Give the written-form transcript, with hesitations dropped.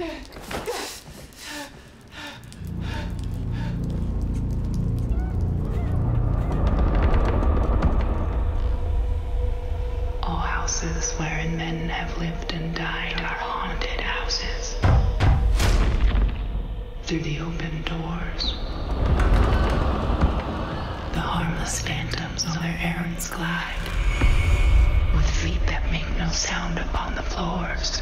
All houses wherein men have lived and died are haunted houses. Through the open doors, the harmless phantoms on their errands glide, with feet that make no sound upon the floors.